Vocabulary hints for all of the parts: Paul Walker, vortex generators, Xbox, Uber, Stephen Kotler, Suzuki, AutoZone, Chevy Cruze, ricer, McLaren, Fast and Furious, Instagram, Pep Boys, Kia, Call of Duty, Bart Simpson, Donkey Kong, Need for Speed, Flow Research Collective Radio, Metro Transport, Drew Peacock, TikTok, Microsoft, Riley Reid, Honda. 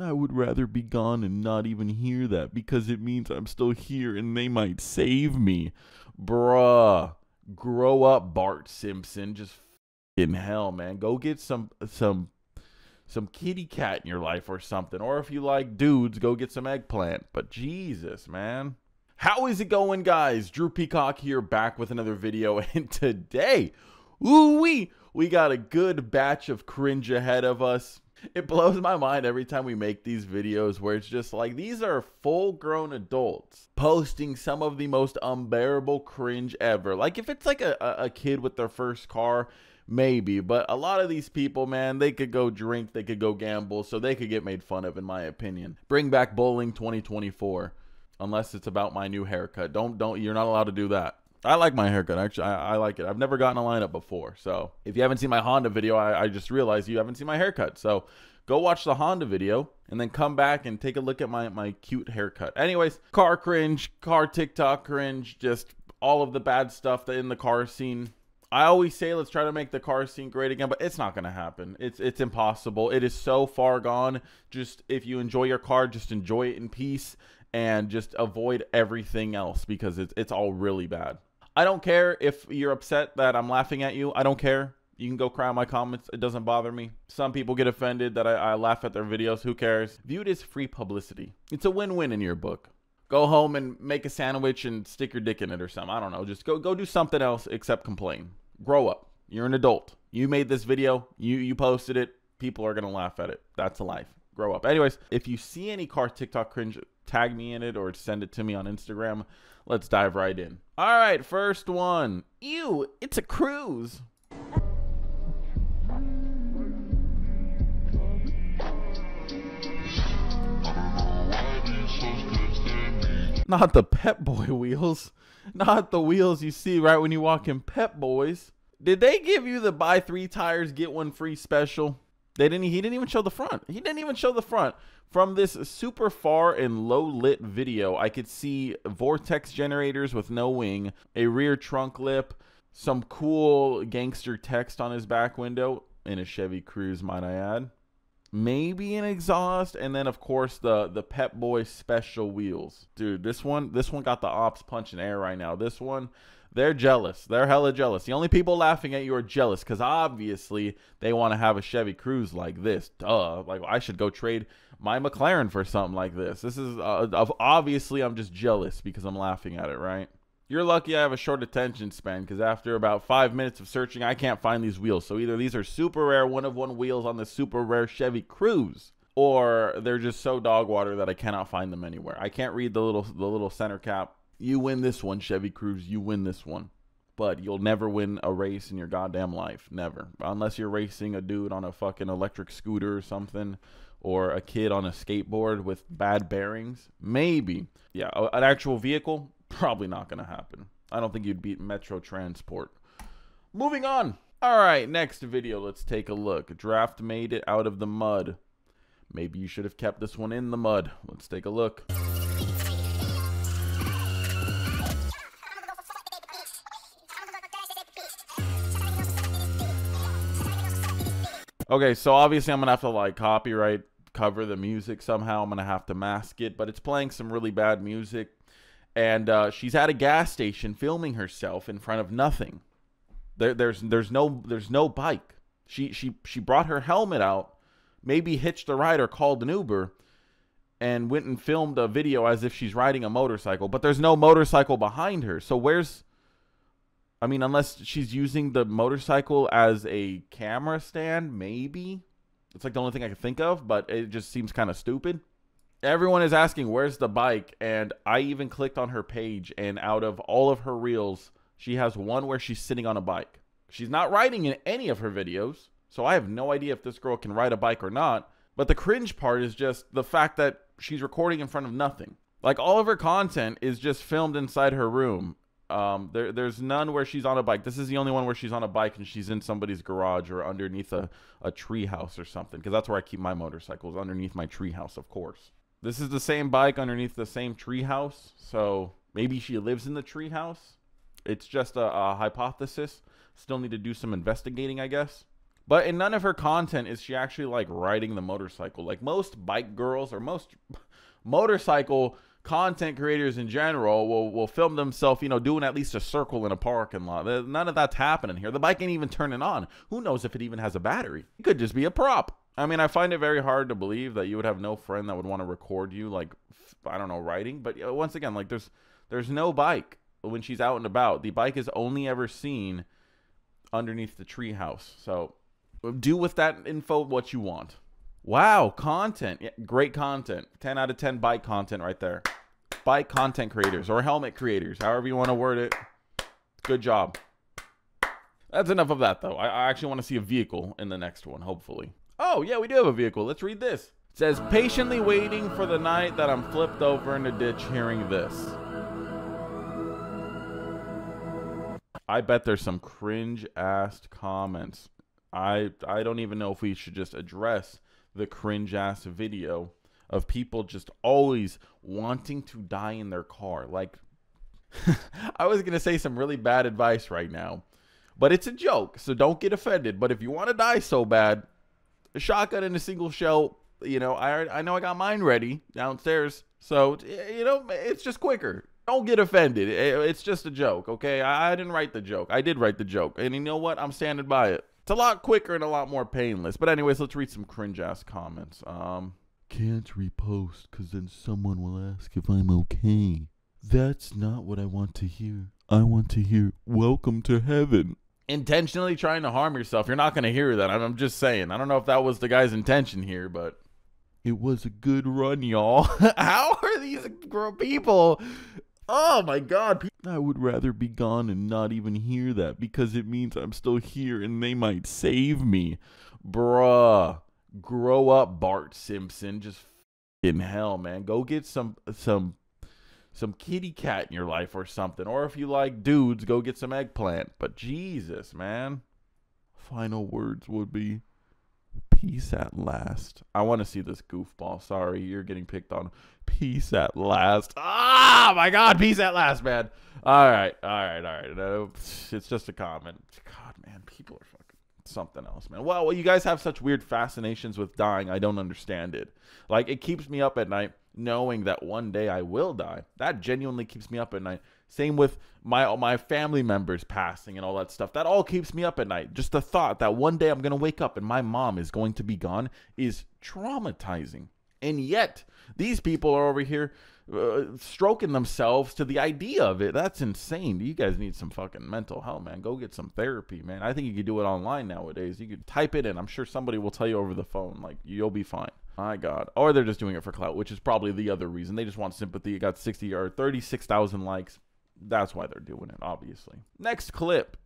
I would rather be gone and not even hear that, because it means I'm still here and they might save me. Bruh, grow up, Bart Simpson. Just in hell, man. Go get some kitty cat in your life or something. Or if you like dudes, go get some eggplant. But Jesus, man. How is it going, guys? Drew Peacock here, back with another video. And today, ooh-wee, we got a good batch of cringe ahead of us. It blows my mind every time we make these videos where it's just like, these are full-grown adults posting some of the most unbearable cringe ever. Like, if it's like a kid with their first car, maybe. But a lot of these people, man, they could go drink, they could go gamble, so they could get made fun of, in my opinion. Bring back bowling 2024, unless it's about my new haircut. Don't, you're not allowed to do that. I like my haircut, actually. I like it. I've never gotten a lineup before, so if you haven't seen my Honda video, I just realized you haven't seen my haircut, so go watch the Honda video and then come back and take a look at my cute haircut. Anyways, car cringe, car TikTok cringe, just all of the bad stuff that in the car scene. I always say let's try to make the car scene great again, but it's not going to happen. It's impossible. It is so far gone. Just if you enjoy your car, just enjoy it in peace and just avoid everything else, because it's all really bad. I don't care if you're upset that I'm laughing at you. I don't care. You can go cry in my comments. It doesn't bother me. Some people get offended that I laugh at their videos. Who cares? View it as free publicity. It's a win-win in your book. Go home and make a sandwich and stick your dick in it or something. I don't know. Just go do something else except complain. Grow up. You're an adult. You made this video. You posted it. People are going to laugh at it. That's life. Grow up. Anyways, if you see any car TikTok cringe, tag me in it or send it to me on Instagram. Let's dive right in. All right, first one. Ew, it's a Cruze. Not the Pep Boy wheels. Not the wheels you see right when you walk in Pep Boys. Did they give you the buy 3 tires, get 1 free special? They didn't. He didn't even show the front. He didn't even show the front. From this super far and low lit video, I could see vortex generators with no wing, a rear trunk lip, some cool gangster text on his back window, and a Chevy Cruze, might I add. Maybe an exhaust, and then of course the Pep Boy special wheels. Dude, this one got the ops punching air right now. This one, they're jealous. They're hella jealous. The only people laughing at you are jealous, because obviously they want to have a Chevy Cruze like this. Duh. Like, I should go trade my McLaren for something like this. This is obviously I'm just jealous because I'm laughing at it, right? You're lucky I have a short attention span, because after about 5 minutes of searching, I can't find these wheels. So either these are super rare 1-of-1 wheels on the super rare Chevy Cruze, or they're just so dog water that I cannot find them anywhere. I can't read the little center cap. You win this one, Chevy Cruze. You win this one. But you'll never win a race in your goddamn life. Never. Unless you're racing a dude on a fucking electric scooter or something, or a kid on a skateboard with bad bearings. Maybe. Yeah, an actual vehicle? Probably not going to happen. I don't think you'd beat Metro Transport. Moving on. All right, next video. Let's take a look. Draft made it out of the mud. Maybe you should have kept this one in the mud. Let's take a look. Okay, so obviously I'm going to have to, like, copyright cover the music somehow. I'm going to have to mask it, but it's playing some really bad music. And she's at a gas station filming herself in front of nothing. There's no bike. She brought her helmet out, maybe hitched a ride or called an Uber, and went and filmed a video as if she's riding a motorcycle. But there's no motorcycle behind her. So where's, I mean, unless she's using the motorcycle as a camera stand, maybe. It's like the only thing I can think of, but it just seems kind of stupid. Everyone is asking, where's the bike? And I even clicked on her page, and out of all of her reels, she has one where she's sitting on a bike. She's not riding in any of her videos, so I have no idea if this girl can ride a bike or not. But the cringe part is just the fact that she's recording in front of nothing. Like, all of her content is just filmed inside her room. There's none where she's on a bike. This is the only one where she's on a bike, and she's in somebody's garage or underneath a tree house or something, because that's where I keep my motorcycles, underneath my tree house, of course. This is the same bike underneath the same treehouse, so maybe she lives in the treehouse. It's just a hypothesis. Still need to do some investigating, I guess. But in none of her content is she actually like riding the motorcycle. Like most bike girls or most motorcycle content creators in general will film themselves, you know, doing at least a circle in a parking lot. None of that's happening here. The bike ain't even turning on. Who knows if it even has a battery? It could just be a prop. I mean, I find it very hard to believe that you would have no friend that would want to record you, like, I don't know, riding. But once again, like, there's no bike when she's out and about. The bike is only ever seen underneath the treehouse. So do with that info what you want. Wow, content. Yeah, great content. 10 out of 10 bike content right there. Bike content creators or helmet creators, however you want to word it. Good job. That's enough of that, though. I actually want to see a vehicle in the next one, hopefully. Oh, yeah, we do have a vehicle. Let's read this. It says, patiently waiting for the night that I'm flipped over in a ditch hearing this. I bet there's some cringe-ass comments. I don't even know if we should just address the cringe-ass video of people just always wanting to die in their car. Like, I was going to say some really bad advice right now, but it's a joke, so don't get offended. But if you want to die so bad, a shotgun and a single shell, you know, I know I got mine ready downstairs. So, you know, it's just quicker. Don't get offended. It's just a joke, okay? I didn't write the joke. I did write the joke. And you know what? I'm standing by it. It's a lot quicker and a lot more painless. But anyways, let's read some cringe-ass comments. Can't repost because then someone will ask if I'm okay. That's not what I want to hear. I want to hear, welcome to heaven. Intentionally trying to harm yourself. You're not going to hear that. I'm just saying. I don't know if that was the guy's intention here, but... It was a good run, y'all. How are these people... Oh my God, I would rather be gone and not even hear that because it means I'm still here and they might save me. Bruh, grow up, Bart Simpson. Just in hell, man. Go get some kitty cat in your life or something. Or if you like dudes, go get some eggplant. But Jesus, man. Final words would be peace at last. I want to see this goofball. Sorry, you're getting picked on. Peace at last. Ah, my God, peace at last, man. All right. No, it's just a comment. God, man, people are fucking something else, man. Well, you guys have such weird fascinations with dying. I don't understand it. Like, it keeps me up at night knowing that one day I will die. That genuinely keeps me up at night. Same with my family members passing and all that stuff. That all keeps me up at night. Just the thought that one day I'm going to wake up and my mom is going to be gone is traumatizing. And yet, these people are over here stroking themselves to the idea of it. That's insane. You guys need some fucking mental health, man. Go get some therapy, man. I think you could do it online nowadays. You could type it in. I'm sure somebody will tell you over the phone. Like, you'll be fine. My God. Or they're just doing it for clout, which is probably the other reason. They just want sympathy. It got 60 or 36,000 likes. That's why they're doing it, obviously. Next clip.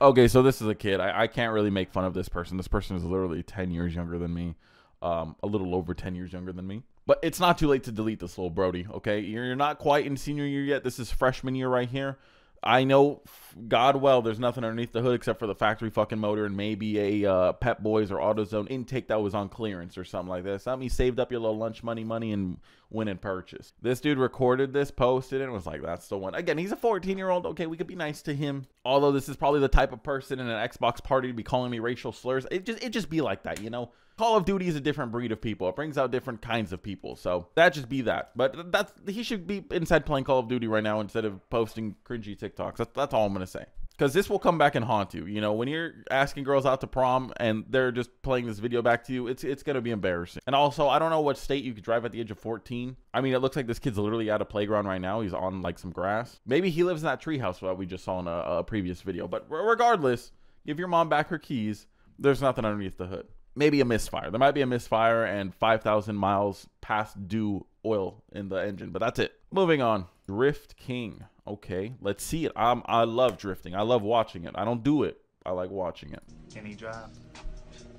Okay, so this is a kid. I can't really make fun of this person. This person is literally 10 years younger than me. A little over 10 years younger than me. But it's not too late to delete this little Brody, okay? You're not quite in senior year yet. This is freshman year right here. I know, God, well, there's nothing underneath the hood except for the factory fucking motor and maybe a Pep Boys or AutoZone intake that was on clearance or something like this. Something you saved up your little lunch money and went and purchased. This dude recorded this, posted it, and was like, that's the one. Again, he's a 14-year-old. Okay, we could be nice to him. Although this is probably the type of person in an Xbox party to be calling me racial slurs. It just be like that, you know? Call of Duty is a different breed of people. It brings out different kinds of people. So that just be that. But that's, he should be inside playing Call of Duty right now instead of posting cringy TikToks. That's all I'm going to say. Because this will come back and haunt you. You know, when you're asking girls out to prom and they're just playing this video back to you, it's going to be embarrassing. And also, I don't know what state you could drive at the age of 14. I mean, it looks like this kid's literally at a playground right now. He's on, like, some grass. Maybe he lives in that treehouse that we just saw in a previous video. But regardless, give your mom back her keys. There's nothing underneath the hood. Maybe a misfire. There might be a misfire and 5,000 miles past due oil in the engine, but that's it. Moving on. Drift King. Okay, let's see it. I love drifting. I love watching it. I don't do it. I like watching it. Can he drive?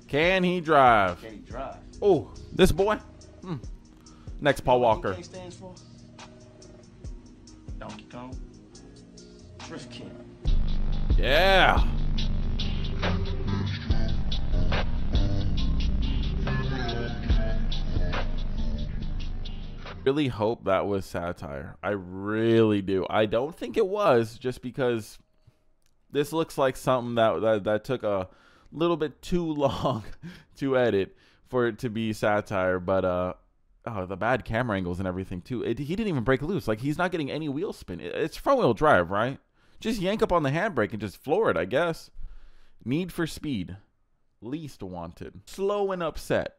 Can he drive? Can he drive? Oh, this boy. Next, Paul Walker. DK stands for Donkey Kong. Drift King. Yeah. really hope that was satire. I really do. I don't think it was, just because this looks like something that took a little bit too long to edit for it to be satire. But oh, the bad camera angles and everything too. He didn't even break loose. Like, he's not getting any wheel spin. It's front wheel drive, right? Just yank up on the handbrake and just floor it, I guess. Need for Speed, least wanted. Slow and upset.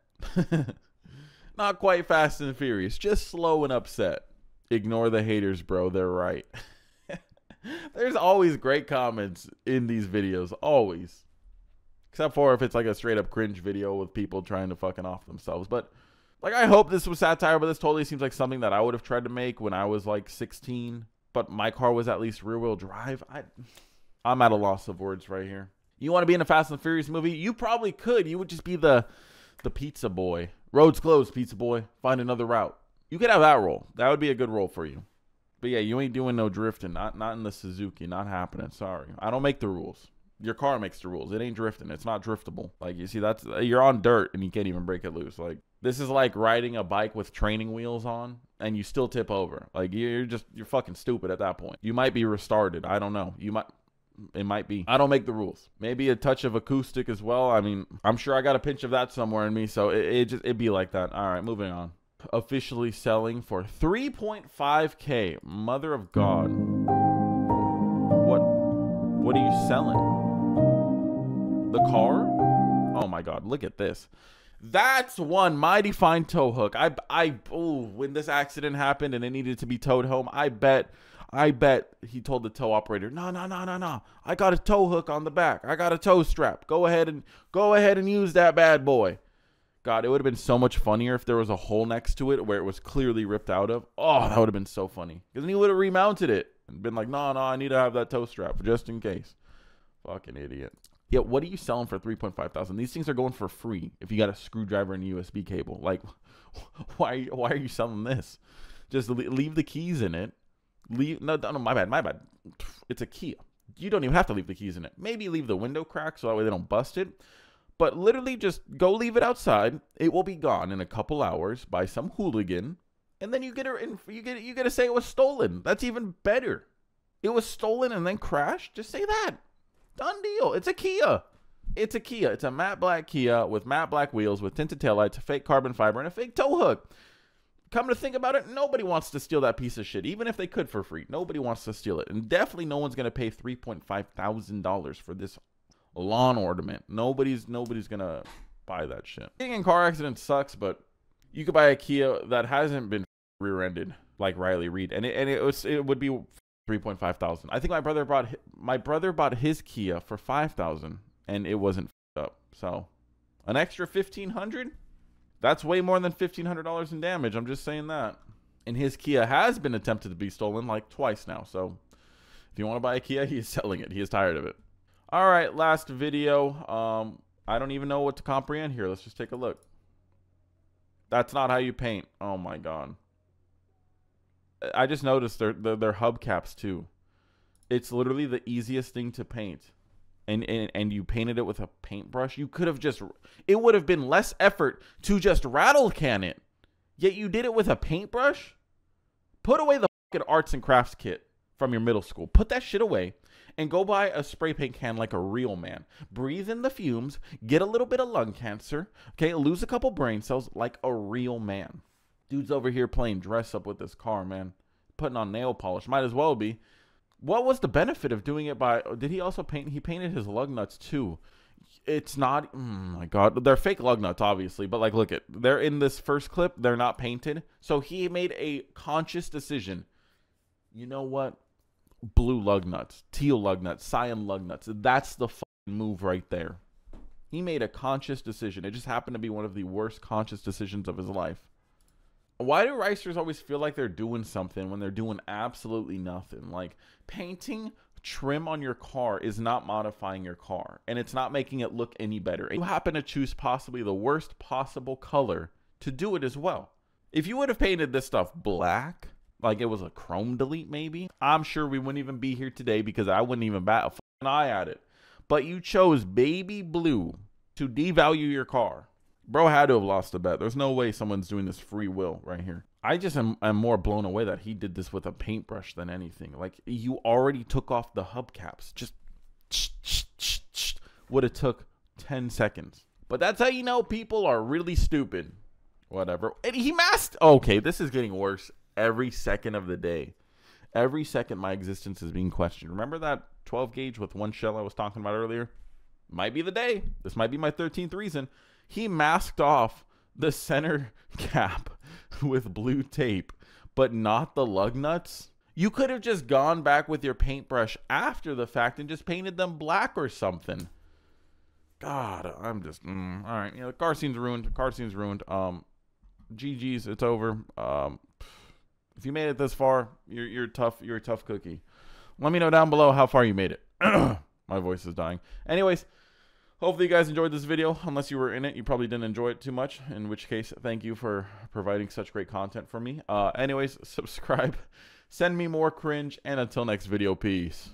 Not quite Fast and Furious, just slow and upset. Ignore the haters, bro, they're right. There's always great comments in these videos, always. Except for if it's like a straight up cringe video with people trying to fucking off themselves. But like, I hope this was satire, but this totally seems like something that I would have tried to make when I was like 16. But my car was at least rear wheel drive. I'm at a loss of words right here. You want to be in a Fast and Furious movie? You probably could. You would just be the pizza boy. Roads closed, pizza boy. Find another route. You could have that role. That would be a good role for you. But yeah, you ain't doing no drifting. Not in the Suzuki. Not happening. Sorry. I don't make the rules. Your car makes the rules. It ain't drifting. It's not driftable. Like, you see, that's, you're on dirt and you can't even break it loose. Like, this is like riding a bike with training wheels on and you still tip over. Like, you're fucking stupid at that point. You might be restarted. I don't know. You might. It might be. I don't make the rules. Maybe a touch of acoustic as well. I mean, I'm sure I got a pinch of that somewhere in me, so it'd be like that. All right, moving on. Officially selling for 3.5K. Mother of God. What are you selling? The car? Oh my God, look at this. That's one mighty fine tow hook. Oh, when this accident happened and it needed to be towed home, I bet he told the tow operator, no, I got a tow hook on the back. I got a tow strap. Go ahead and use that bad boy. God, it would have been so much funnier if there was a hole next to it where it was clearly ripped out of. Oh, that would have been so funny. Because then he would have remounted it and been like, no, I need to have that tow strap just in case. Fucking idiot. Yeah, what are you selling for 3.5 thousand? These things are going for free if you got a screwdriver and a USB cable. Like, why are you selling this? Just leave the keys in it. No, my bad. It's a Kia. You don't even have to leave the keys in it. Maybe leave the window crack so that way they don't bust it. But literally just go leave it outside. It will be gone in a couple hours by some hooligan, and then you get to say it was stolen. That's even better. It was stolen and then crashed. Just say that. Done deal. It's a Kia. It's a Kia. It's a matte black Kia with matte black wheels with tinted taillights, a fake carbon fiber, and a fake tow hook. Come to think about it, nobody wants to steal that piece of shit, even if they could for free. Nobody wants to steal it. And definitely no one's going to pay $3.5 thousand for this lawn ornament. Nobody's going to buy that shit. Getting in car accidents sucks, but you could buy a Kia that hasn't been rear-ended like Riley Reid, and it would be $3.5 thousand. I think my brother bought his Kia for $5,000 and it wasn't up. So, an extra $1,500? That's way more than $1,500 in damage. I'm just saying that. And his Kia has been attempted to be stolen like twice now. So if you want to buy a Kia, he is selling it. He is tired of it. All right, last video. I don't even know what to comprehend here. Let's just take a look. That's not how you paint. Oh my God. I just noticed their hubcaps too. It's literally the easiest thing to paint. And you painted it with a paintbrush. You could have just, it would have been less effort to just rattle can it. Yet you did it with a paintbrush? Put away the fucking arts and crafts kit from your middle school. Put that shit away and go buy a spray paint can like a real man. Breathe in the fumes, get a little bit of lung cancer, okay? Lose a couple brain cells like a real man. Dude's over here playing dress up with this car, man. Putting on nail polish, might as well be. What was the benefit of doing it by... Did he also paint... He painted his lug nuts, too. It's not... Oh, my God. They're fake lug nuts, obviously. But, like, look at... They're in this first clip. They're not painted. So, he made a conscious decision. You know what? Blue lug nuts. Teal lug nuts. Cyan lug nuts. That's the fucking move right there. He made a conscious decision. It just happened to be one of the worst conscious decisions of his life. Why do ricers always feel like they're doing something when they're doing absolutely nothing? Like, painting trim on your car is not modifying your car, and it's not making it look any better. You happen to choose possibly the worst possible color to do it as well. If you would have painted this stuff black, like it was a chrome delete maybe, I'm sure we wouldn't even be here today because I wouldn't even bat a fucking eye at it. But you chose baby blue to devalue your car. Bro had to have lost the bet. There's no way someone's doing this free will right here. I just am more blown away that he did this with a paintbrush than anything. Like, you already took off the hubcaps. Just would have took 10 seconds. But that's how you know people are really stupid. Whatever. And he masked. Okay, this is getting worse every second of the day. Every second my existence is being questioned. Remember that 12 gauge with one shell I was talking about earlier? Might be the day. This might be my 13th reason. He masked off the center cap with blue tape, but not the lug nuts. You could have just gone back with your paintbrush after the fact and just painted them black or something. God, I'm just, all right. Yeah, the car scene's ruined. The car scene's ruined. GG's, it's over. If you made it this far, you're tough. You're a tough cookie. Let me know down below how far you made it. My voice is dying. Anyways, hopefully you guys enjoyed this video. Unless you were in it, you probably didn't enjoy it too much, in which case, thank you for providing such great content for me. Anyways, subscribe, send me more cringe, and until next video, peace.